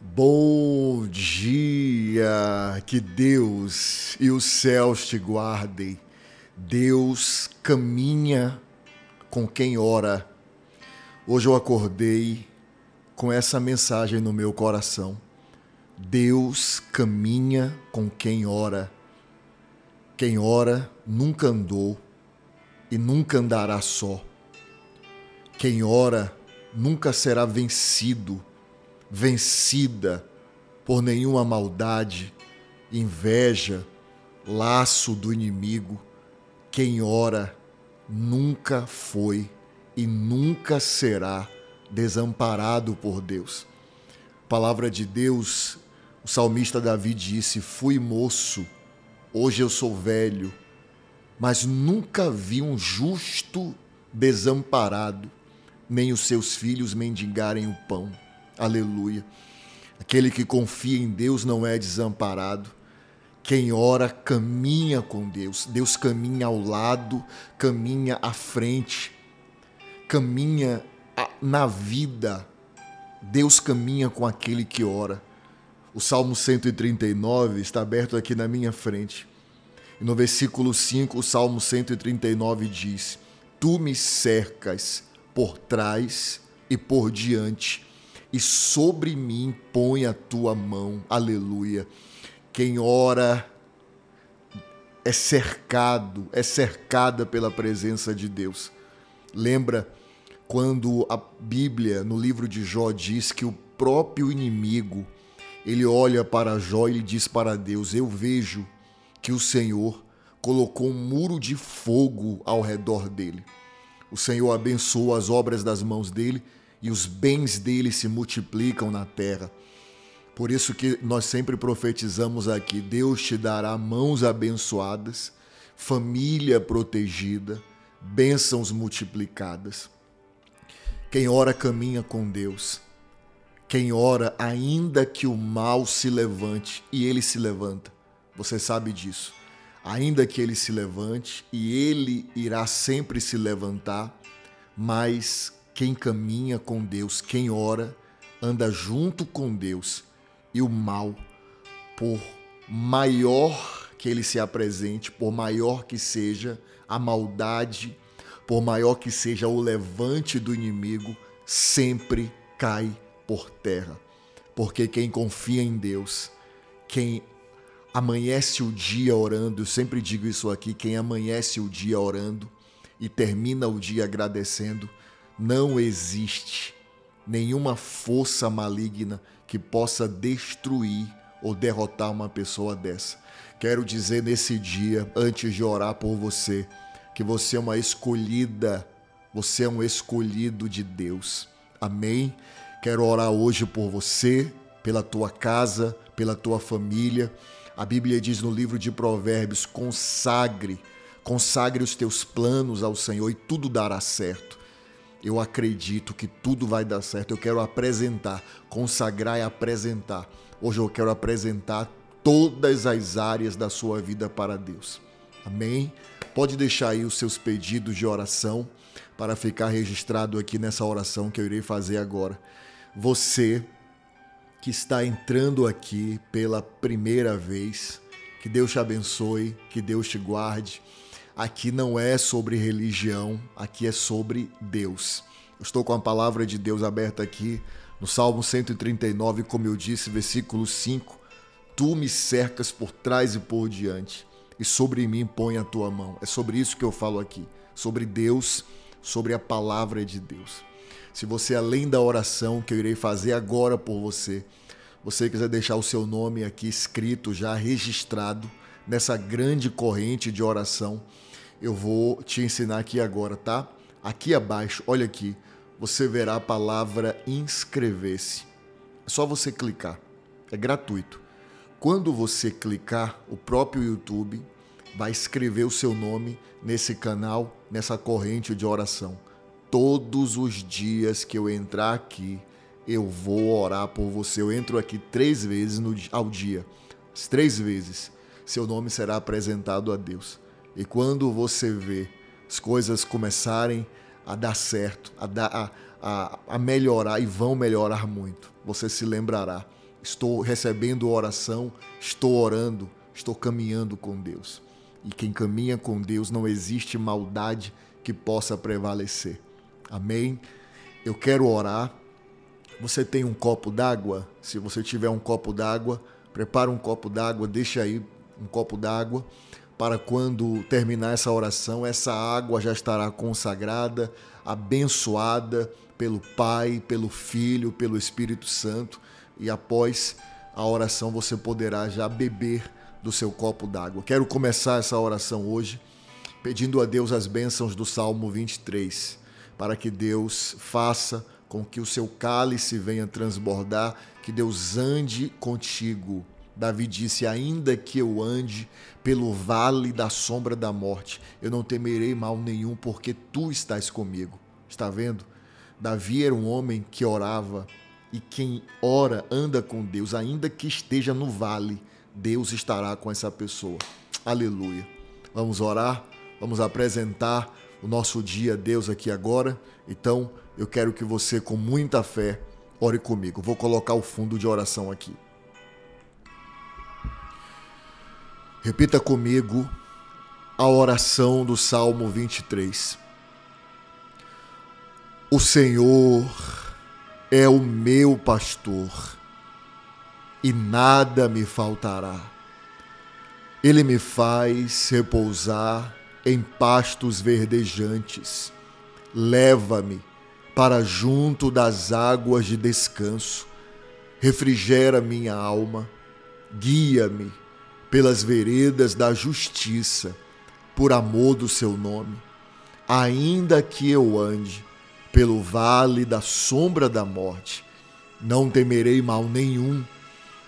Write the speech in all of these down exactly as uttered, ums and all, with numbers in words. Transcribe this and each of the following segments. Bom dia, que Deus e os céus te guardem. Deus caminha com quem ora. Hoje eu acordei com essa mensagem no meu coração. Deus caminha com quem ora. Quem ora nunca andou e nunca andará só. Quem ora nunca será vencido. Vencida por nenhuma maldade, inveja, laço do inimigo. Quem ora nunca foi e nunca será desamparado por Deus. Palavra de Deus, o salmista Davi disse: fui moço, hoje eu sou velho, mas nunca vi um justo desamparado, nem os seus filhos mendigarem o pão. Aleluia. Aquele que confia em Deus não é desamparado. Quem ora caminha com Deus. Deus caminha ao lado, caminha à frente, caminha na vida. Deus caminha com aquele que ora. O Salmo cento e trinta e nove está aberto aqui na minha frente. E no versículo cinco, o Salmo cento e trinta e nove diz: tu me cercas por trás e por diante, e sobre mim põe a tua mão. Aleluia. Quem ora é cercado, é cercada pela presença de Deus. Lembra quando a Bíblia, no livro de Jó, diz que o próprio inimigo, ele olha para Jó e ele diz para Deus: eu vejo que o Senhor colocou um muro de fogo ao redor dele. O Senhor abençoa as obras das mãos dele, e os bens dele se multiplicam na terra. Por isso que nós sempre profetizamos aqui: Deus te dará mãos abençoadas, família protegida, bênçãos multiplicadas. Quem ora caminha com Deus. Quem ora, ainda que o mal se levante, e ele se levanta, você sabe disso. Ainda que ele se levante, e ele irá sempre se levantar, mas quem caminha com Deus, quem ora, anda junto com Deus, e o mal, por maior que ele se apresente, por maior que seja a maldade, por maior que seja o levante do inimigo, sempre cai por terra. Porque quem confia em Deus, quem amanhece o dia orando, eu sempre digo isso aqui, quem amanhece o dia orando e termina o dia agradecendo, não existe nenhuma força maligna que possa destruir ou derrotar uma pessoa dessa. Quero dizer nesse dia, antes de orar por você, que você é uma escolhida, você é um escolhido de Deus. Amém? Quero orar hoje por você, pela tua casa, pela tua família. A Bíblia diz no livro de Provérbios: consagre, consagre os teus planos ao Senhor e tudo dará certo. Eu acredito que tudo vai dar certo. Eu quero apresentar, consagrar e apresentar. Hoje eu quero apresentar todas as áreas da sua vida para Deus. Amém? Pode deixar aí os seus pedidos de oração para ficar registrado aqui nessa oração que eu irei fazer agora. Você que está entrando aqui pela primeira vez, que Deus te abençoe, que Deus te guarde. Aqui não é sobre religião, aqui é sobre Deus. Eu estou com a palavra de Deus aberta aqui no Salmo cento e trinta e nove, como eu disse, versículo cinco. Tu me cercas por trás e por diante, e sobre mim põe a tua mão. É sobre isso que eu falo aqui, sobre Deus, sobre a palavra de Deus. Se você, além da oração que eu irei fazer agora por você, você quiser deixar o seu nome aqui escrito, já registrado, nessa grande corrente de oração, eu vou te ensinar aqui agora, tá? Aqui abaixo, olha aqui, você verá a palavra inscrever-se. É só você clicar, é gratuito. Quando você clicar, o próprio YouTube vai escrever o seu nome nesse canal, nessa corrente de oração. Todos os dias que eu entrar aqui, eu vou orar por você. Eu entro aqui três vezes no, ao dia, as três vezes. Seu nome será apresentado a Deus. E quando você vê as coisas começarem a dar certo, a, dar, a, a, a melhorar, e vão melhorar muito, você se lembrará estou recebendo oração, estou orando, estou caminhando com Deus. E quem caminha com Deus não existe maldade que possa prevalecer. Amém? Eu quero orar. Você tem um copo d'água? Se você tiver um copo d'água, prepara um copo d'água, deixa aí um copo d'água para quando terminar essa oração, essa água já estará consagrada, abençoada pelo Pai, pelo Filho, pelo Espírito Santo, e após a oração você poderá já beber do seu copo d'água. Quero começar essa oração hoje pedindo a Deus as bênçãos do Salmo vinte e três, para que Deus faça com que o seu cálice venha transbordar, que Deus ande contigo. Davi disse, ainda que eu ande pelo vale da sombra da morte, eu não temerei mal nenhum, porque tu estás comigo. Está vendo? Davi era um homem que orava, e quem ora anda com Deus, ainda que esteja no vale, Deus estará com essa pessoa. Aleluia. Vamos orar, vamos apresentar o nosso dia a Deus aqui agora. Então, eu quero que você, com muita fé, ore comigo. Vou colocar o fundo de oração aqui. Repita comigo a oração do Salmo vinte e três. O Senhor é o meu pastor e nada me faltará. Ele me faz repousar em pastos verdejantes. Leva-me para junto das águas de descanso, refrigera minha alma, guia-me pelas veredas da justiça, por amor do seu nome. Ainda que eu ande pelo vale da sombra da morte, não temerei mal nenhum,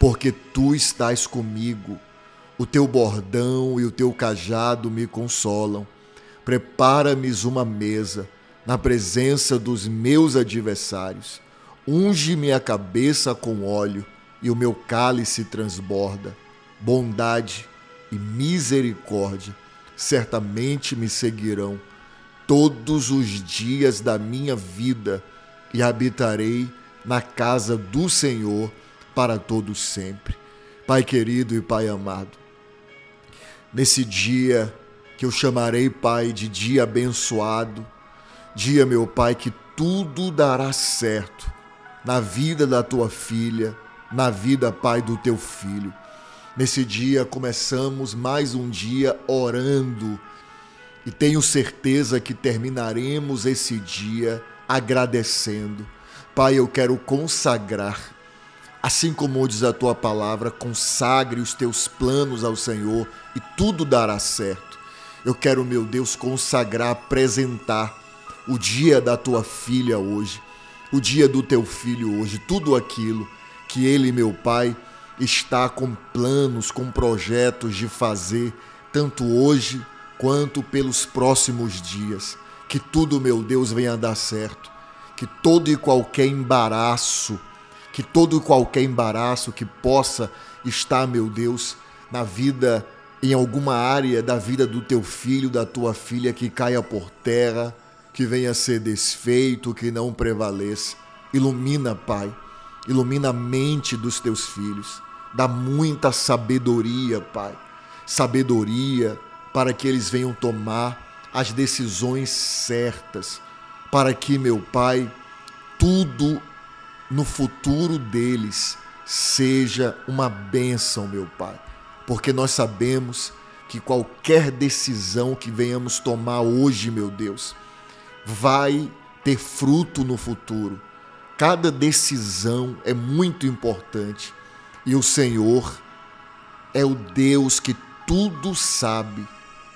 porque tu estás comigo, o teu bordão e o teu cajado me consolam. Prepara-me uma mesa na presença dos meus adversários, unge-me a cabeça com óleo e o meu cálice transborda. Bondade e misericórdia certamente me seguirão todos os dias da minha vida e habitarei na casa do Senhor para todo sempre. Pai querido e Pai amado, nesse dia que eu chamarei, Pai, de dia abençoado, dia, meu Pai, que tudo dará certo na vida da tua filha, na vida, Pai, do teu filho. Nesse dia começamos mais um dia orando e tenho certeza que terminaremos esse dia agradecendo. Pai, eu quero consagrar, assim como diz a tua palavra, consagre os teus planos ao Senhor e tudo dará certo. Eu quero, meu Deus, consagrar, apresentar o dia da tua filha hoje, o dia do teu filho hoje, tudo aquilo que ele, meu Pai, está com planos, com projetos de fazer, tanto hoje quanto pelos próximos dias. Que tudo, meu Deus, venha dar certo, que todo e qualquer embaraço, que todo e qualquer embaraço que possa estar, meu Deus, na vida, em alguma área da vida do teu filho, da tua filha, que caia por terra, que venha ser desfeito, que não prevaleça. Ilumina, Pai, ilumina a mente dos teus filhos, dá muita sabedoria, Pai, sabedoria para que eles venham tomar as decisões certas, para que, meu Pai, tudo no futuro deles seja uma bênção, meu Pai, porque nós sabemos que qualquer decisão que venhamos tomar hoje, meu Deus, vai ter fruto no futuro. Cada decisão é muito importante e o Senhor é o Deus que tudo sabe.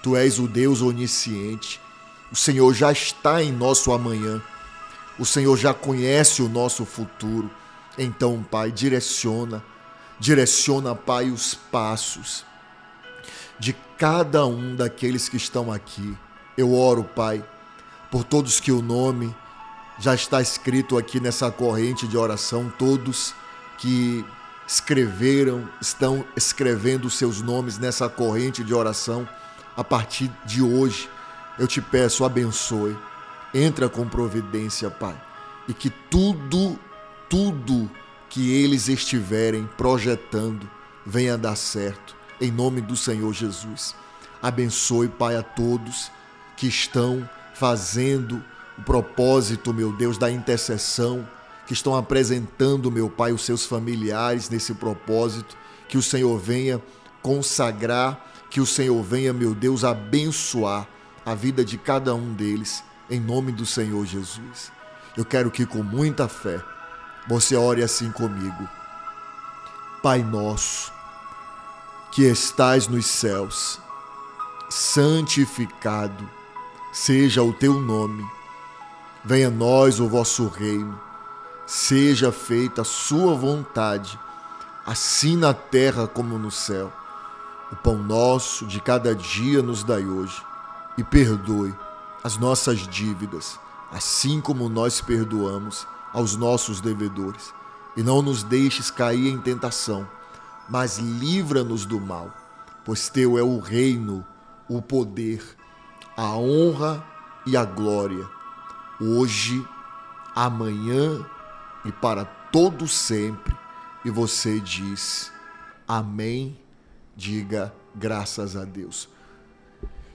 Tu és o Deus onisciente. O Senhor já está em nosso amanhã. O Senhor já conhece o nosso futuro. Então, Pai, direciona, direciona, Pai, os passos de cada um daqueles que estão aqui. Eu oro, Pai, por todos que o nome já está escrito aqui nessa corrente de oração, todos que escreveram, estão escrevendo seus nomes nessa corrente de oração. A partir de hoje, eu te peço, abençoe, entra com providência, Pai, e que tudo, tudo que eles estiverem projetando venha dar certo, em nome do Senhor Jesus. Abençoe, Pai, a todos que estão fazendo o propósito, meu Deus, da intercessão, que estão apresentando, meu Pai, os seus familiares nesse propósito, que o Senhor venha consagrar, que o Senhor venha, meu Deus, abençoar a vida de cada um deles, em nome do Senhor Jesus. Eu quero que com muita fé você ore assim comigo. Pai nosso, que estais nos céus, santificado seja o teu nome. Venha a nós o vosso reino. Seja feita a sua vontade, assim na terra como no céu. O pão nosso de cada dia nos dai hoje, e perdoe as nossas dívidas, assim como nós perdoamos aos nossos devedores. E não nos deixes cair em tentação, mas livra-nos do mal, pois teu é o reino, o poder, a honra e a glória, hoje, amanhã e para todo sempre. E você diz amém, diga graças a Deus.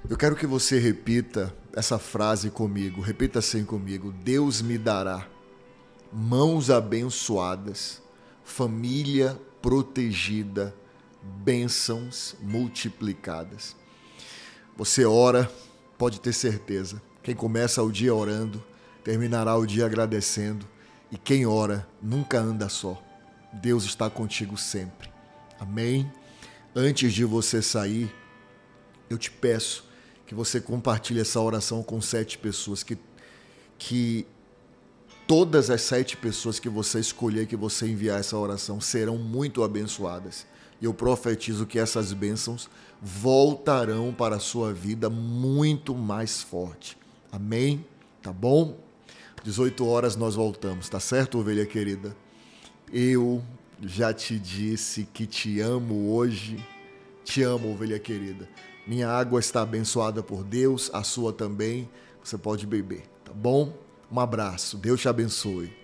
Eu quero que você repita essa frase comigo, repita assim comigo: Deus me dará mãos abençoadas, família protegida, bênçãos multiplicadas. Você ora, pode ter certeza, quem começa o dia orando, terminará o dia agradecendo, e quem ora nunca anda só. Deus está contigo sempre. Amém? Antes de você sair, eu te peço que você compartilhe essa oração com sete pessoas, que, que todas as sete pessoas que você escolher, que você enviar essa oração, serão muito abençoadas. E eu profetizo que essas bênçãos voltarão para a sua vida muito mais forte. Amém? Tá bom? dezoito horas nós voltamos, tá certo, ovelha querida? Eu já te disse que te amo hoje. Te amo, ovelha querida. Minha água está abençoada por Deus, a sua também. Você pode beber, tá bom? Um abraço, Deus te abençoe.